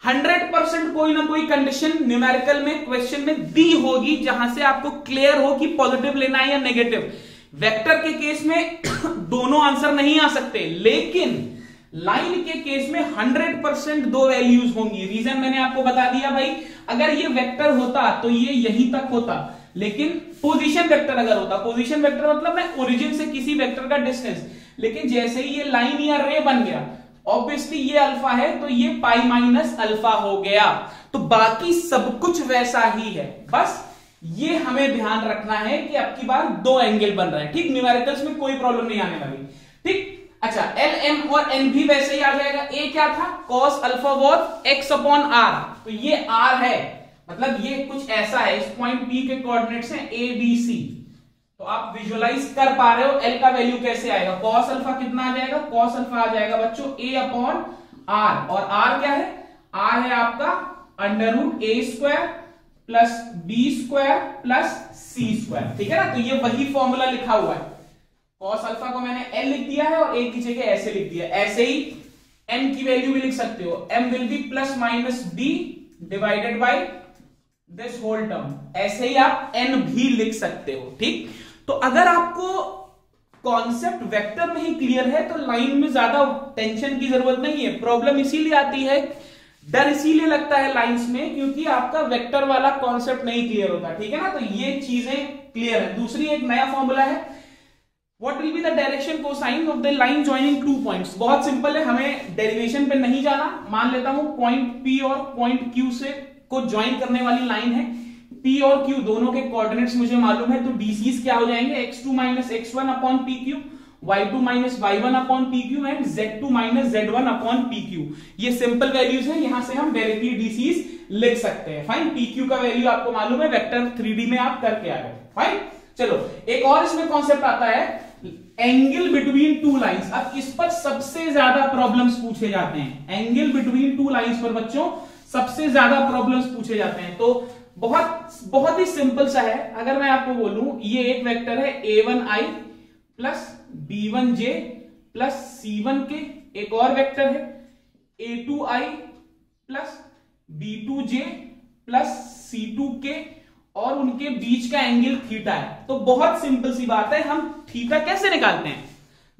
हंड्रेड परसेंट कोई ना कोई कंडीशन न्यूमेरिकल में क्वेश्चन में दी होगी जहां से आपको क्लियर हो कि पॉजिटिव लेना है या नेगेटिव। वेक्टर के केस में दोनों आंसर नहीं आ सकते, लेकिन लाइन के केस में हंड्रेड परसेंट दो वैल्यूज होंगी। रीजन मैंने आपको बता दिया भाई, अगर ये वेक्टर होता तो ये यहीं तक होता, लेकिन पोजीशन वेक्टर अगर होता, पोजीशन वेक्टर मतलब मैं ओरिजिन से किसी वेक्टर का डिस्टेंस, लेकिन जैसे ही ये लाइन या रे बन गया, ऑब्वियसली ये अल्फा है तो ये पाई माइनस अल्फा हो गया। तो बाकी सब कुछ वैसा ही है, बस ये हमें ध्यान रखना है कि आपकी बार दो एंगल बन रहा है। ठीक, न्यूमेरिकल्स में कोई प्रॉब्लम नहीं आने वाली। ठीक, अच्छा एल एम और एन भी वैसे ही आ जाएगा। ए क्या था? Cos alpha what x upon are, तो ये आर है, मतलब ये कुछ ऐसा है, इस पॉइंट पी के कोऑर्डिनेट्स हैं ए बी सी। तो आप विजुअलाइज कर पा रहे हो एल का वैल्यू कैसे आएगा? कॉस अल्फा कितना आ जाएगा? कॉस अल्फा आ जाएगा बच्चों ए अपॉन आर, और आर क्या है? आर है आपका अंडर रूट ए square plus B square plus सी स्क्वायर। ठीक है ना, तो ये वही फॉर्मूला लिखा हुआ है। कॉस अल्फा को मैंने एल लिख दिया है और ए की जगह ऐसे लिख दिया। ऐसे ही एम की वैल्यू भी लिख सकते हो, M will be plus minus B divided by this whole term. ऐसे ही आप एन भी लिख सकते हो। ठीक, तो अगर आपको कॉन्सेप्ट वेक्टर में ही क्लियर है तो लाइन में ज्यादा टेंशन की जरूरत नहीं है। प्रॉब्लम इसीलिए आती है, डर इसीलिए लगता है लाइंस में, क्योंकि आपका वेक्टर वाला कॉन्सेप्ट नहीं क्लियर होता। ठीक है ना, तो ये चीजें क्लियर है। दूसरी एक नया फॉर्मूला है, what will be the direction cosine of the line joining two points. बहुत सिंपल है, हमें डेरिवेशन पे नहीं जाना। मान लेता हूं पॉइंट पी और पॉइंट क्यू से को ज्वाइन करने वाली लाइन है, पी और क्यू दोनों के कोऑर्डिनेट्स मुझे मालूम है, तो डीसीज क्या हो जाएंगे? X two minus x one upon P q, y two minus y one upon P Q and z two minus z one upon P Q. ये सिंपल वैल्यूज है, यहां से हम डायरेक्टली डीसीज लिख सकते हैं। फाइन, पी क्यू का value आपको मालूम है, वेक्टर थ्री डी में आप करके आ गए। फाइन, चलो एक और इसमें कॉन्सेप्ट आता है एंगल बिटवीन टू लाइन्स। अब इस पर सबसे ज्यादा प्रॉब्लम्स पूछे जाते हैं, एंगल बिटवीन टू लाइन्स पर बच्चों सबसे ज्यादा प्रॉब्लम्स पूछे जाते हैं। तो बहुत बहुत ही सिंपल सा है, अगर मैं आपको बोलूं ये एक वेक्टर है a one i plus B one j plus C one k, एक और वेक्टर है a two I plus b two j plus c two k, और उनके बीच का एंगल थीटा है। तो बहुत सिंपल सी बात है, हम थीटा कैसे निकालते हैं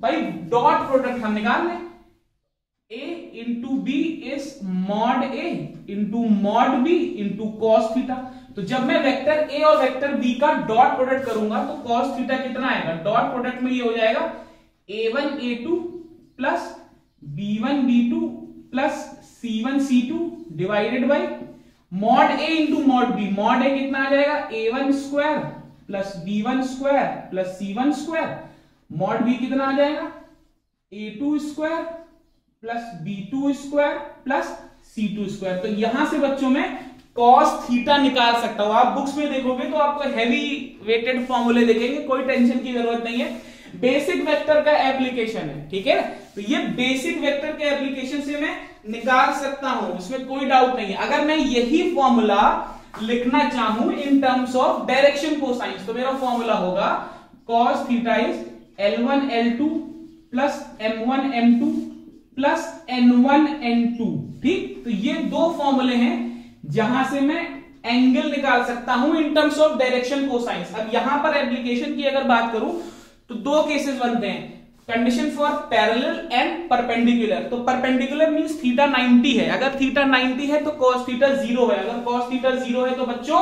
भाई? डॉट प्रोडक्ट हम निकाल लें, a into B is mod A into mod B into cos theta. तो जब मैं वेक्टर ए और वेक्टर बी का डॉट प्रोडक्ट करूंगा तो कॉस थीटा कितना आएगा, डॉट प्रोडक्ट में ये हो जाएगा a one A two plus B one B two plus C one C two divided by mod A into mod B. Mod ए कितना आ जाएगा, a one square plus B one square plus C one square. Mod B कितना आ जाएगा, a two square plus b two square plus c two square. तो यहां से बच्चों में कॉस थीटा निकाल सकता हूं। आप बुक्स में देखोगे तो आपको हैवी वेटेड फॉर्मूले देखेंगे, कोई टेंशन की जरूरत नहीं है, बेसिक वेक्टर का एप्लीकेशन है, ठीक है। तो ये बेसिक वेक्टर के एप्लीकेशन से मैं निकाल सकता हूं, इसमें कोई डाउट नहीं है। अगर मैं यही फॉर्मूला लिखना चाहूं in terms of direction cosines तो मेरा फॉर्मूला होगा cos theta is l one l two plus m one m two plus n one n two, ठीक। तो ये दो फॉर्मूले हैं जहां से मैं एंगल निकाल सकता हूं in terms of direction cosines. अब यहां पर एप्लीकेशन की अगर बात करूं तो दो केसेस बनते हैं, condition for parallel and perpendicular. तो परपेंडिकुलर मींस थीटा नाइंटी है, अगर थीटा नाइंटी है तो कॉस थीटा जीरो है, अगर कॉस थीटा जीरो है तो बच्चों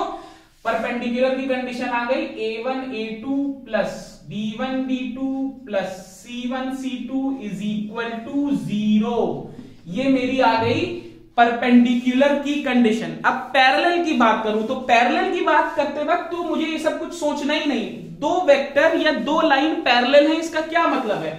परपेंडिकुलर की कंडीशन आ गई a one A two plus B one B two plus C one C two is equal to zero. ये मेरी आ गई परपेंडिकुलर की कंडीशन। अब पैरेलल की बात करूं तो पैरेलल की बात करते वक्त तो मुझे ये सब कुछ सोचना ही नहीं, दो वेक्टर या दो लाइन पैरेलल है, इसका क्या मतलब है।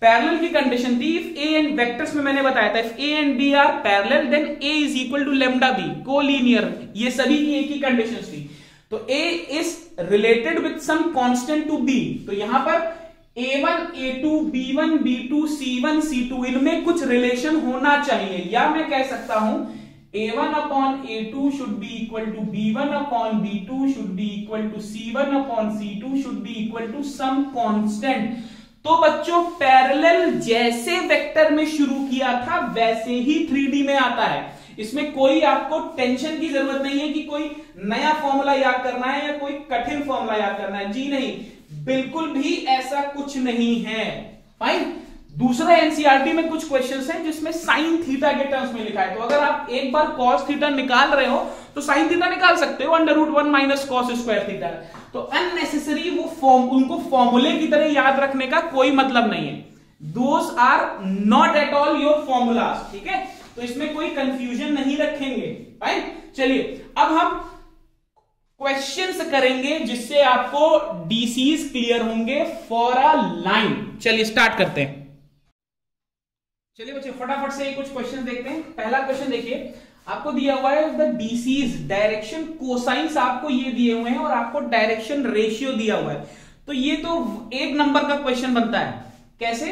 पैरेलल की कंडीशन थी इफ ए एंड वेक्टर्स में मैंने बताया था if A and B are parallel then A is equal to lambda B collinear, ये सभी की एक ही कंडीशन थी। तो a is related with some constant to b, तो यहां पर a one A two b one B two c one C two इनमें कुछ रिलेशन होना चाहिए, या मैं कह सकता हूं ए one upon a two should be equal to b one upon b two should be equal to c one upon c two should be equal to some constant. तो बच्चों पैरेलल जैसे वेक्टर में शुरू किया था वैसे ही थ्री डी में आता है, इसमें कोई आपको टेंशन की जरूरत नहीं है कि कोई नया फॉर्मूला याद करना है या कोई कठिन फॉर्मूला याद करना है, जी नहीं, बिल्कुल भी ऐसा कुछ नहीं है, फाइन। दूसरा एनसीईआरटी में कुछ क्वेश्चंस हैं जिसमें साइन थीटा के टर्म्स में लिखा है, तो अगर आप एक बार कॉस थीटा निकाल रहे हो तो साइन थीटा निकाल सकते हो under root one minus cos square theta. तो अननेसेसरी वो फॉर्म उनको फॉर्मूले की तरह याद रखने का कोई मतलब नहीं है, those are not at all your formulas, ठीक है। तो इसमें कोई कंफ्यूजन नहीं रखेंगे, राइट। चलिए अब हम क्वेश्चंस करेंगे जिससे आपको डीसीज क्लियर होंगे फॉर अ लाइन। चलिए स्टार्ट करते हैं। चलिए बच्चे फटाफट से कुछ क्वेश्चन देखते हैं। पहला क्वेश्चन देखिए, आपको दिया हुआ है द डीसीज डायरेक्शन कोसाइंस, आपको ये दिए हुए हैं और आपको डायरेक्शन रेशियो दिया हुआ है। तो ये तो एक नंबर का क्वेश्चन बनता है, कैसे,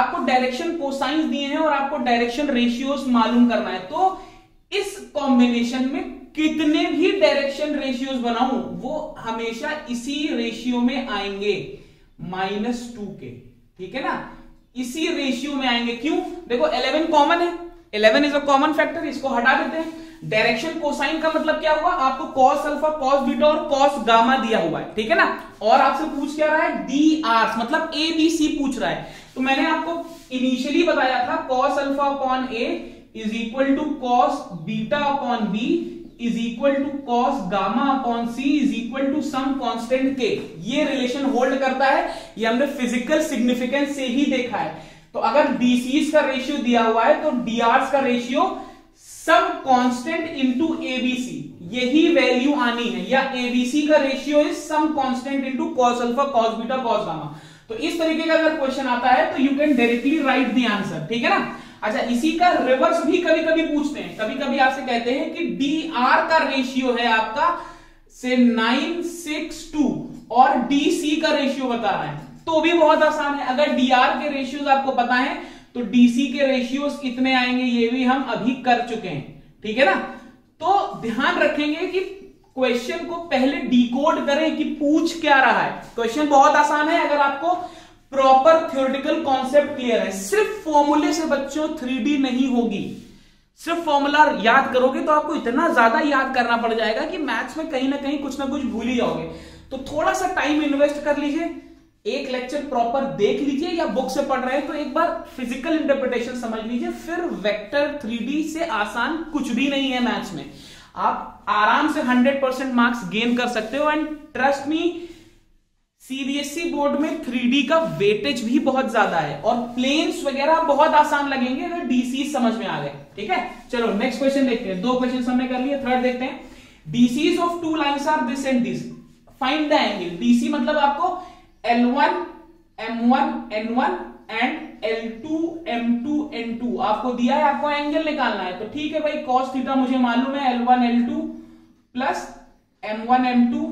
आपको डायरेक्शन कोसाइंस दिए हैं और आपको डायरेक्शन रेशियोस मालूम करना है। तो इस कॉम्बिनेशन में कितने भी डायरेक्शन रेशियोस बनाऊं वो हमेशा इसी रेशियो में आएंगे माइनस टू के, ठीक है ना, इसी रेशियो में आएंगे। क्यों, देखो इलेवन कॉमन है, eleven is a common factor, इसको हटा देते हैं। डायरेक्शन कोसाइन का मतलब क्या हुआ, आपको कॉस अल्फा कॉस बीटा और कॉस गामा दिया हुआ है, ठीक है ना, और आपसे पूछ क्या रहा है डी आर, मतलब ए बी सी पूछ रहा है। तो मैंने आपको इनिशियली बताया था cos alpha upon A is equal to cos beta upon B is equal to cos gamma upon C is equal to some constant के, ये रिलेशन होल्ड करता है, ये हमने फिजिकल सिग्निफिकेंस से ही देखा है। तो अगर डीसीज का रेशियो दिया हुआ है तो डीआरस का ratio some constant into abc, यही वैल्यू आनी है, या एबीसी का ratio is some constant into cos alpha cos beta cos gamma. तो इस तरीके का अगर क्वेश्चन आता है तो you can directly write the answer, ठीक है ना। अच्छा, इसी का रिवर्स भी कभी कभी पूछते हैं, कभी कभी आपसे कहते हैं कि डी आर का रेशियो है आपका से नाइन सिक्स टू और डी सी का रेशियो बता रहा है, तो भी बहुत आसान है। अगर डी आर के रेशियोज आपको पता है तो डी सी के रेशियोज कितने आएंगे ये भी हम अभी कर चुके हैं, ठीक है ना। तो ध्यान रखेंगे कि क्वेश्चन को पहले डिकोड करें कि पूछ क्या रहा है। क्वेश्चन बहुत आसान है अगर आपको प्रॉपर थ्योरेटिकल कॉन्सेप्ट क्लियर है। सिर्फ फॉर्मूले से बच्चों थ्री डी नहीं होगी, सिर्फ फॉर्मूला याद करोगे तो आपको इतना ज्यादा याद करना पड़ जाएगा कि मैथ्स में कहीं ना कहीं कुछ ना कुछ भूल ही जाओगे। तो थोड़ा सा टाइम इन्वेस्ट कर लीजिए, एक लेक्चर प्रॉपर देख लीजिए या बुक से पढ़ रहे हैं तो एक बार फिजिकल इंटरप्रिटेशन समझ लीजिए, फिर वेक्टर थ्री डी से आसान कुछ भी नहीं है मैथ्स में। आप आराम से हंड्रेड परसेंट मार्क्स गेन कर सकते हो and trust me CBSE board में थ्री डी का वेटेज भी बहुत ज्यादा है और प्लेन्स वगैरह बहुत आसान लगेंगे अगर डीसी समझ में आ गए। ठीक है, चलो नेक्स्ट क्वेश्चन देखते हैं। दो क्वेश्चन हमने कर लिए, थर्ड देखते हैं। DCs of two lines are this and this, find the angle. DC मतलब आपको L one, M one, N one and L two, M two, N two आपको दिया है, आपको एंगल निकालना है। तो ठीक है भाई, cos थीटा मुझे मालूम है L one L two plus M one M two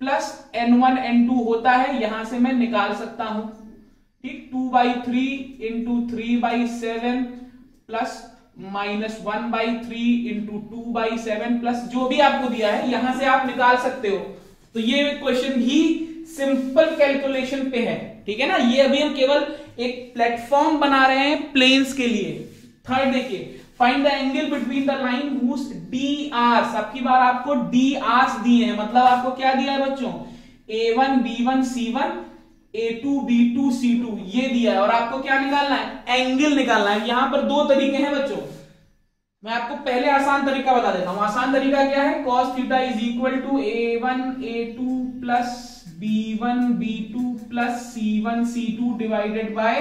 plus N one N two होता है, यहां से मैं निकाल सकता हूं। ठीक, two by three into three by seven plus minus one by three into two by seven plus जो भी आपको दिया है यहां से आप निकाल सकते हो। तो ये क्वेश्चन भी सिंपल कैलकुलेशन पे है। ठीक है ना, ये अभी हम केवल एक प्लेटफॉर्म बना रहे हैं प्लेन्स के लिए। थर्ड देखिए, find the angle between the line whose D R. सबकी बार आपको डी आर दिए हैं, मतलब आपको क्या दिया है बच्चों, a one b one c one A two b two c two ये दिया है और आपको क्या निकालना है, एंगल निकालना है। यहां पर दो तरीके हैं बच्चों, मैं आपको पहले आसान तरीका बता देता हूं। आसान तरीका क्या है, cos theta is equal to a one A two plus B one B two plus C one C two divided by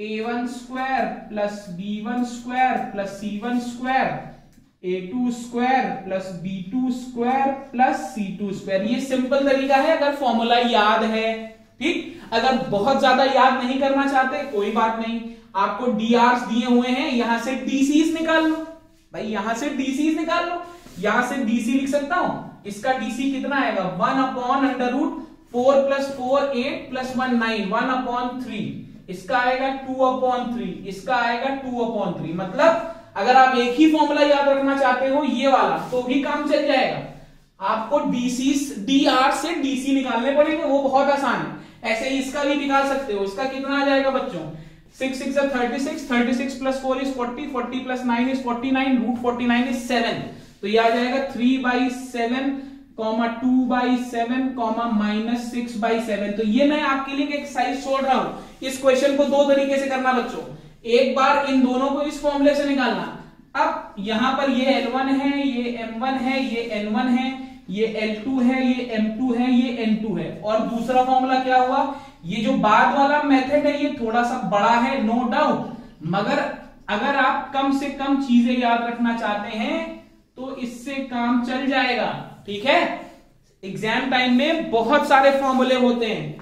a one square plus B one square plus C one square a two square plus b two square plus c two square. ये simple तरीका है अगर formula याद है। ठीक, अगर बहुत ज्यादा याद नहीं करना चाहते कोई बात नहीं, आपको डी आर दिए हुए हैं, यहां से डीसीज निकाल लो भाई, यहां से डीसीज निकाल लो। यहां से डीसी लिख सकता हूं, इसका डीसी कितना आएगा, one upon under root four plus four eight plus one nine, one upon three इसका आएगा, टू अपॉन थ्री इसका आएगा, टू अपॉन थ्री। मतलब अगर आप एक ही फॉर्मूला याद रखना चाहते हो ये वाला तो भी काम चल जाएगा, आपको डीसी डी आर से डीसी निकालने पड़ेंगे, वो बहुत आसान है। ऐसे ही इसका भी निकाल सकते हो, इसका कितना आ जाएगा बच्चों, six six is thirty six, thirty six plus four is forty, forty plus nine is forty nine, root forty nine is seven. तो ये आ जाएगा three by seven comma two by seven comma minus six by seven. तो ये मैं आपके लिए exercise छोड़ रहा हूं। इस क्वेश्चन को दो तरीके से करना बच्चों, एक बार इन दोनों को इस फॉर्मूले से निकालना। अब यहां पर ये एल वन है, ये एम वन है, ये एन वन है, ये एल टू है, ये एम टू है, ये एन टू है। और दूसरा फॉर्मूला क्या हुआ, ये जो बाद वाला मेथड है ये थोड़ा सा बड़ा है नो डाउट, मगर अगर आप कम से कम चीजें याद रखना चाहते हैं तो इससे काम चल जाएगा। ठीक है, एग्जाम टाइम में बहुत सारे फॉर्मूले होते हैं,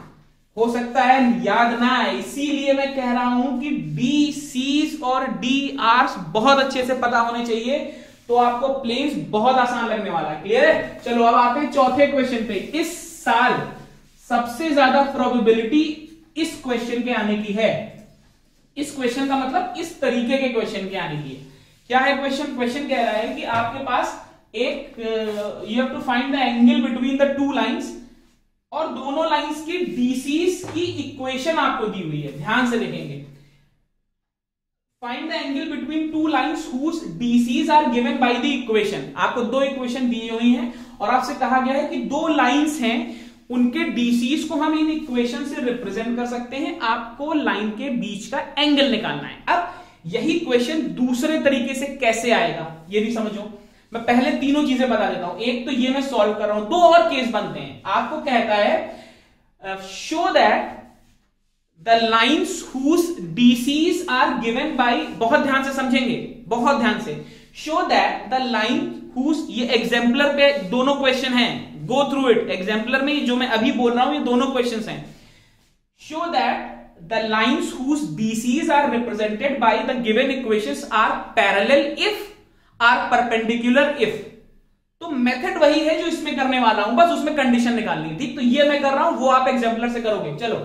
हो सकता है याद ना आए, इसीलिए मैं कह रहा हूं कि डी सीज और डी आर्स बहुत अच्छे से पता होने चाहिए, तो आपको प्लेन्स बहुत आसान लगने वाला है। क्लियर है, चलो अब आते हैं चौथे क्वेश्चन पे। इस साल सबसे ज्यादा प्रोबेबिलिटी इस क्वेश्चन के आने की है। इस क्वेश्चन का मतलब इस तरीके के क्वेश्चन के आने की है। क्या है क्वेश्चन, क्वेश्चन कह रहा है कि आपके पास एक you have to find the angle between the two lines और दोनों लाइंस की डीसीज की इक्वेशन आपको दी हुई है। ध्यान से देखेंगे, find the angle between two lines whose DCs are given by the equation. आपको दो इक्वेशन दी हुई हैं और आपसे कहा गया है कि दो लाइंस हैं उनके डीसीज को हम इन इक्वेशन से रिप्रेजेंट कर सकते हैं, आपको लाइन के बीच का एंगल निकालना है। अब यही क्वेश्चन दूसरे तरीके से कैसे आएगा ये भी समझो, मैं पहले तीनों चीजें बता देता हूं। एक तो ये मैं सॉल्व कर रहा हूं, दो और केस बनते हैं। आपको कहता है show that the lines whose DCs are given by, बहुत ध्यान से समझेंगे, बहुत ध्यान से, show that the line whose, ये एग्जाम्पलर पे दोनों क्वेश्चन हैं, गो थ्रू इट। एग्जाम्पलर में जो मैं अभी बोल रहा हूं ये दोनों क्वेश्चंस हैं। Show that the lines whose DCs are represented by the given equations are parallel if or perpendicular if. तो मेथड वही है जो इसमें करने वाला हूं, बस उसमें कंडीशन निकालनी है। ठीक, तो ये मैं कर रहा हूं, वो आप एग्जाम्पलर से करोगे। चलो,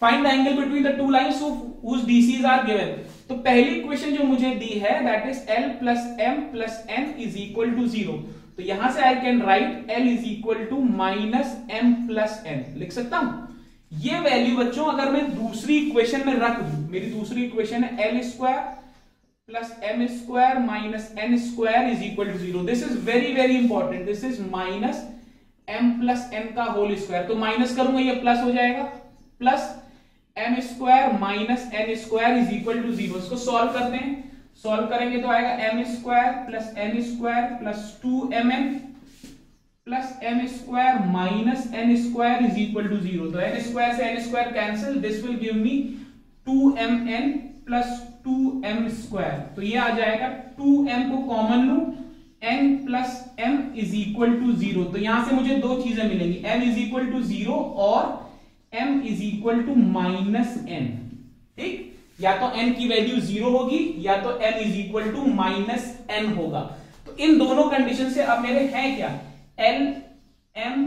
find the angle between the two lines whose DCs are given. तो पहली इक्वेशन जो मुझे दी है that is L plus m plus n is equal to zero. तो यहां से I can write L is equal to minus m plus n, लिख सकता हूं। ये वैल्यू बच्चों अगर मैं दूसरी इक्वेशन में रख दूं, मेरी दूसरी इक्वेशन है L square plus M square minus N square is equal to zero. This is very very important, this is minus m plus n का होल स्क्वायर। तो माइनस करूंगा ये प्लस हो जाएगा, plus M square minus N square is equal to zero. इसको solve करते हैं, solve करेंगे तो आएगा M square plus N square plus two M N plus M square minus N square is equal to zero. तो N square से N square cancel, this will give me two M N plus two M square. तो ये आ जाएगा two M को common लू, N plus M is equal to zero. तो यहां से मुझे दो चीजें मिलेंगी, M is equal to zero और m is equal to minus N. ठीक, या तो n की वैल्यू जीरो होगी या तो m is equal to minus N होगा। तो इन दोनों कंडीशन से अब मेरे हैं क्या, l m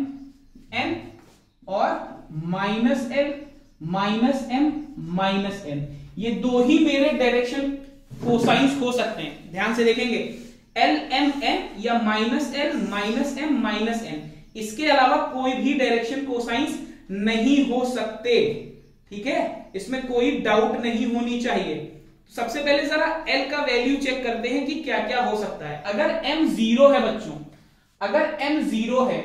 n और minus l minus m minus n। ये दो ही मेरे डायरेक्शन कोसाइंस हो सकते हैं। ध्यान से देखेंगे l m n या minus l minus m minus n, इसके अलावा कोई भी डायरेक्शन कोसाइंस नहीं हो सकते। ठीक है, इसमें कोई डाउट नहीं होनी चाहिए। सबसे पहले जरा एल का वैल्यू चेक करते हैं कि क्या क्या हो सकता है। अगर एम जीरो है बच्चों, अगर एम जीरो है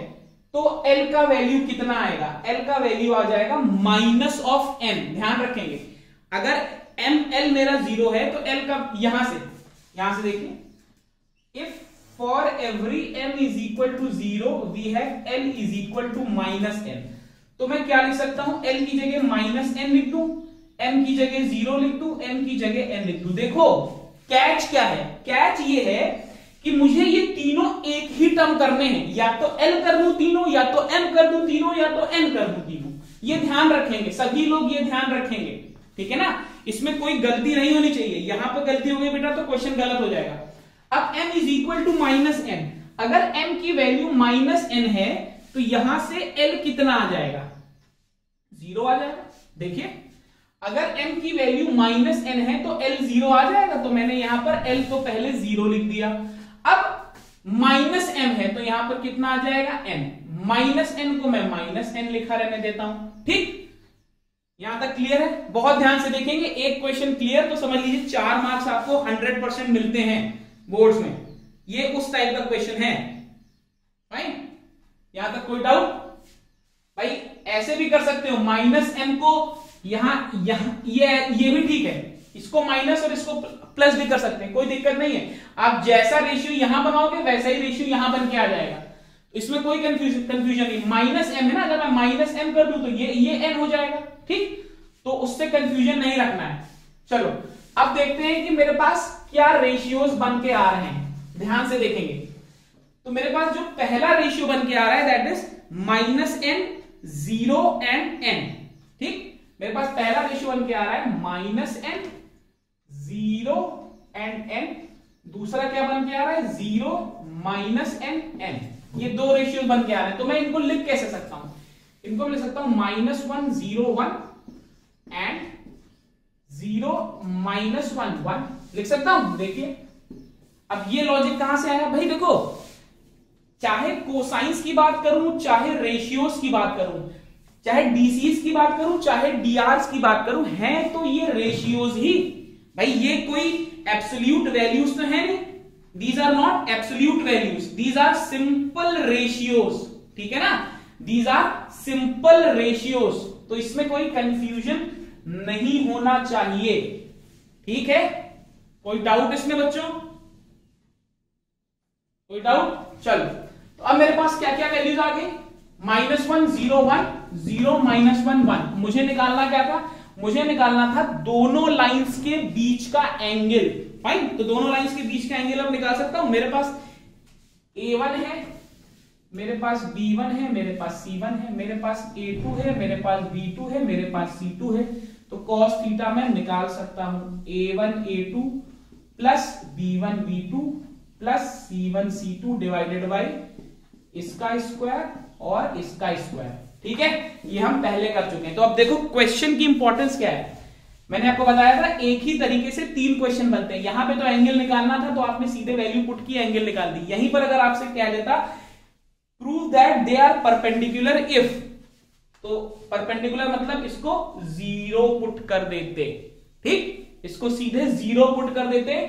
तो एल का वैल्यू कितना आएगा, एल का वैल्यू आ जाएगा माइनस ऑफ एम। ध्यान रखेंगे, अगर एम एल मेरा जीरो है तो एल का यहां से यहां से देखिए, if for every m is equal to zero we have l is equal to minus m. तो मैं क्या लिख सकता हूं, एल की जगह माइनस एन लिख दू, एम की जगह जीरो लिख दू, एम की जगह एन लिख दू। देखो कैच क्या है, कैच ये है कि मुझे ये तीनों एक ही टर्म करने हैं, या तो एल कर दू तीनों, या तो एम कर दू तीनों, या तो एन कर दू तीनों। ये ध्यान रखेंगे सभी लोग, ये ध्यान रखेंगे। ठीक है ना, इसमें कोई गलती नहीं होनी चाहिए। यहां पर गलती हो गई बेटा तो क्वेश्चन गलत हो जाएगा। अब M is equal to minus N, अगर एम की वैल्यू माइनस एन है तो यहां से एल कितना आ जाएगा, जीरो आ जाएगा। देखिए, अगर एम की वैल्यू माइनस एन है तो एल जीरो आ जाएगा। तो मैंने यहां पर एल को पहले जीरो लिख दिया। अब माइनस एम है तो यहां पर कितना आ जाएगा एन, माइनस एन को मैं माइनस एन लिखा रहने देता हूं। ठीक, यहां तक क्लियर है। बहुत ध्यान से देखेंगे, एक क्वेश्चन क्लियर तो समझ लीजिए चार मार्क्स आपको हंड्रेड परसेंट मिलते हैं बोर्ड्स में। ये उस टाइप का क्वेश्चन है, राइट? यहां तक कोई डाउट? भाई ऐसे भी कर सकते हो, माइनस एम को यहां यहां ये ये भी ठीक है, इसको माइनस और इसको प्लस भी कर सकते हैं, कोई दिक्कत नहीं है। आप जैसा रेशियो यहां बनाओगे वैसा ही रेशियो यहां बन के आ जाएगा, इसमें कोई कंफ्यूजन कंफ्यूजन नहीं। माइनस एम है ना, अगर मैं माइनस एम कर दूं तो ये ये एन हो जाएगा। ठीक, तो उससे कंफ्यूजन नहीं रखना है। चलो अब देखते हैं कि मेरे पास क्या रेशियोज बन के आ रहे हैं। ध्यान से देखेंगे तो मेरे पास जो पहला रेशियो बन के आ रहा है that is minus N zero and N. ठीक, मेरे पास पहला रेशियो बन के आ रहा है minus N zero and N. दूसरा क्या बन के आ रहा है, जीरो माइनस एन एन। ये दो रेशियो बन के आ रहे हैं, तो मैं इनको लिख कैसे सकता हूं, इनको मैं लिख सकता हूं minus one zero one and zero minus one one, लिख सकता हूं। देखिए अब ये लॉजिक कहां से आया भाई, देखो चाहे कोसाइंस की बात करूं, चाहे रेशियोज की बात करूं, चाहे डीसीज की बात करूं, चाहे डीआरस की बात करूं, हैं तो ये रेशियोज ही भाई। ये कोई एब्सोल्यूट वैल्यूज तो है नहीं, these are not absolute values, these are simple ratios. ठीक है ना, दीज आर सिंपल रेशियोज, तो इसमें कोई कंफ्यूजन नहीं होना चाहिए। ठीक है, कोई डाउट इसमें बच्चों, कोई डाउट? चलो तो अब मेरे पास क्या क्या वैल्यूज आ गई, minus one zero one zero minus one one. मुझे निकालना क्या था, मुझे निकालना था दोनों लाइंस के बीच का एंगल। फाइन, तो दोनों लाइंस के बीच का एंगल अब निकाल सकता हूं। मेरे पास ए वन है, मेरे पास बी वन है, मेरे पास सी वन है, मेरे पास ए टू है, मेरे पास बी टू है, मेरे पास सी टू है। तो कॉस थीटा मैं निकाल सकता हूं, ए one A two plus B one B two plus C one C two divided by इसका स्क्वायर और इसका स्क्वायर। ठीक है, ये हम पहले कर चुके हैं। तो अब देखो क्वेश्चन की इंपॉर्टेंस क्या है। मैंने आपको बताया था एक ही तरीके से तीन क्वेश्चन बनते हैं। यहां पे तो एंगल निकालना था तो आपने सीधे वैल्यू पुट की, एंगल निकाल दी। यहीं पर अगर आपसे क्या देता, prove that they are perpendicular if, तो परपेंडिकुलर मतलब इसको जीरो पुट कर देते। ठीक, इसको सीधे जीरो पुट कर देते,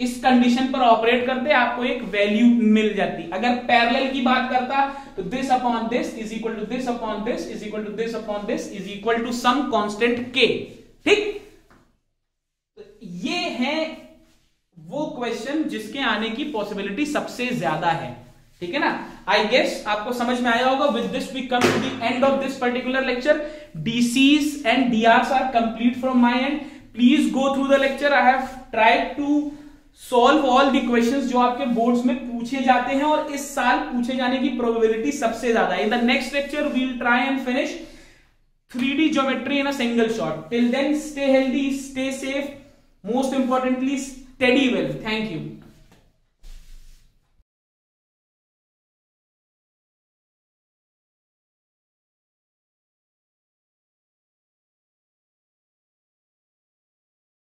इस कंडीशन पर ऑपरेट करते आपको एक वैल्यू मिल जाती। अगर पैरेलल की बात करता तो this upon this is equal to this upon this is equal to this upon this is equal to some constant के। ठीक, तो ये है वो क्वेश्चन जिसके आने की पॉसिबिलिटी सबसे ज्यादा है। ठीक है ना, आई गेस आपको समझ में आया होगा। With this we come to the end of this particular lecture. DCs and DRs are complete from my end. Please go through the lecture. I have tried to solve all the questions जो आपके boards में पूछे जाते हैं और इस साल पूछे जाने की प्रोबेबिलिटी सबसे ज्यादा है। In the next lecture we will try and finish three D geometry in a single shot. Till then stay healthy, stay safe, most importantly study well. Thank you.